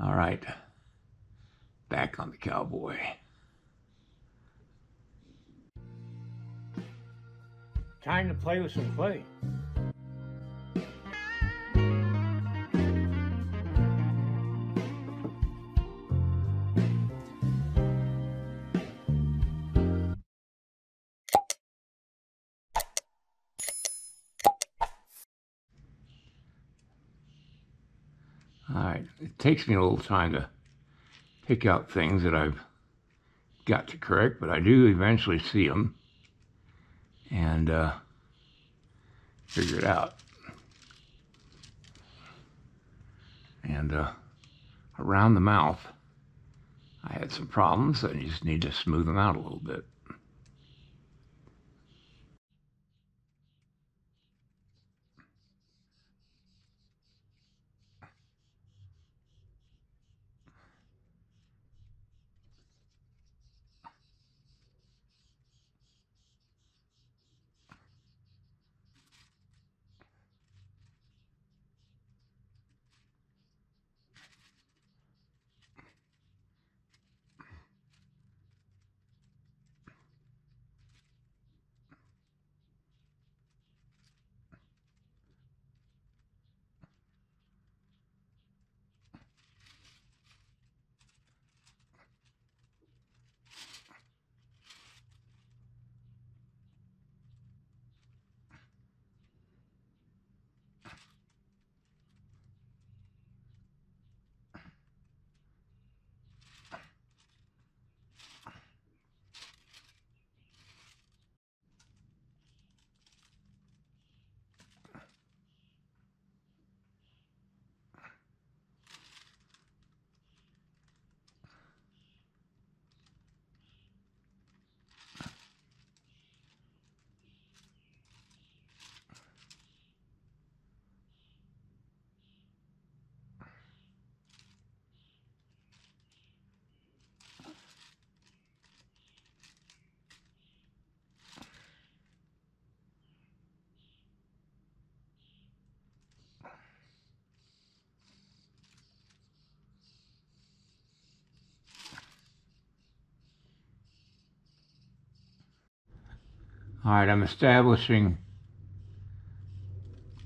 All right, back on the cowboy. Time to play with some clay. Alright, it takes me a little time to pick out things that I've got to correct, but I do eventually see them and figure it out. And around the mouth, I had some problems, and you just need to smooth them out a little bit. All right, I'm establishing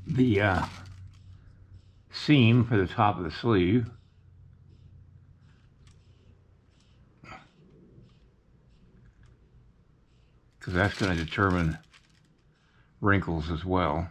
the seam for the top of the sleeve. Because that's going to determine wrinkles as well.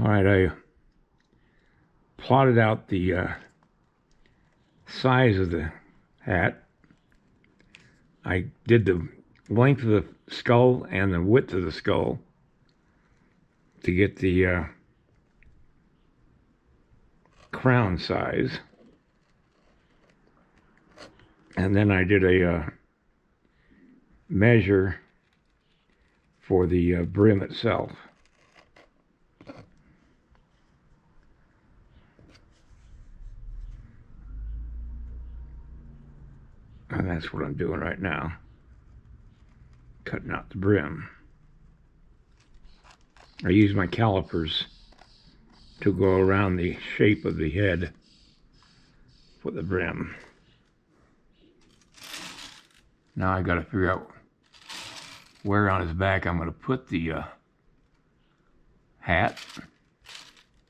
All right, I plotted out the size of the hat. I did the length of the skull and the width of the skull to get the crown size. And then I did a measure for the brim itself. And that's what I'm doing right now, cutting out the brim. I use my calipers to go around the shape of the head for the brim. Now I've got to figure out where on his back I'm going to put the hat.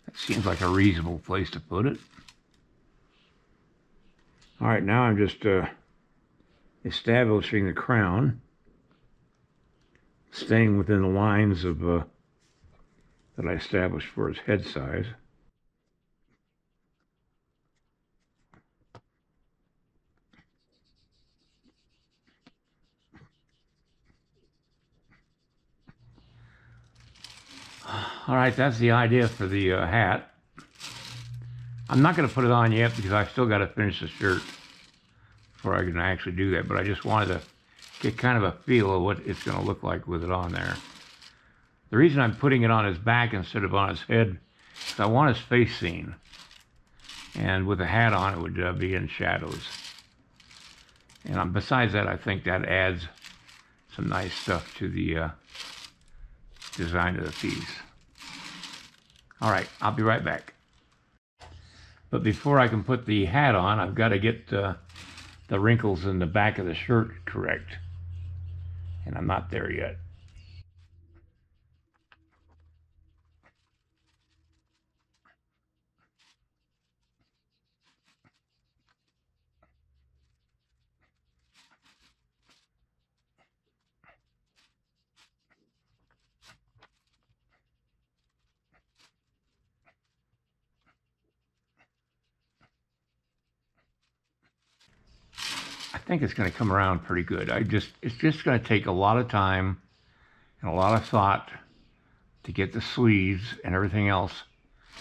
That seems like a reasonable place to put it. All right, now I'm just establishing the crown, staying within the lines of that I established for his head size. All right, that's the idea for the hat. I'm not going to put it on yet because I've still got to finish the shirt before I can actually do that, but I just wanted to get kind of a feel of what it's going to look like with it on there. The reason I'm putting it on his back instead of on his head is I want his face seen, and with a hat on it would be in shadows. And besides that, I think that adds some nice stuff to the design of the piece. All right, I'll be right back. But before I can put the hat on, I've got to get the wrinkles in the back of the shirt correct, and I'm not there yet. I think it's going to come around pretty good. It's just going to take a lot of time and a lot of thought to get the sleeves and everything else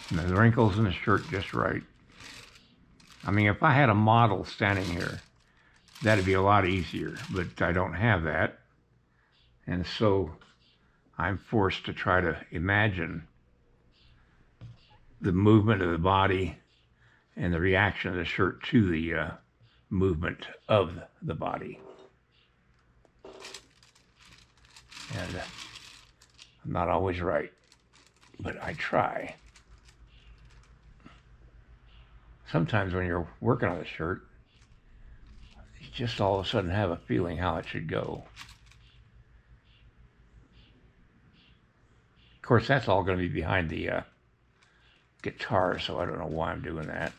and the wrinkles in the shirt just right. I mean, if I had a model standing here, that'd be a lot easier, but I don't have that, and so I'm forced to try to imagine the movement of the body and the reaction of the shirt to the movement of the body. And I'm not always right, but I try. Sometimes when you're working on a shirt, you just all of a sudden have a feeling how it should go. Of course, that's all going to be behind the guitar, so I don't know why I'm doing that.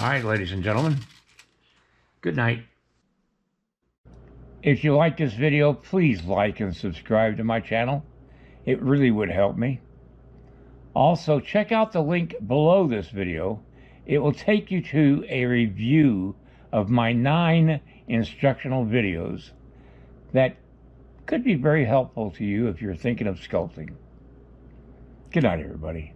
All right, ladies and gentlemen, good night. If you like this video, please like and subscribe to my channel. It really would help me. Also, check out the link below this video. It will take you to a review of my 9 instructional videos that could be very helpful to you if you're thinking of sculpting. Good night, everybody.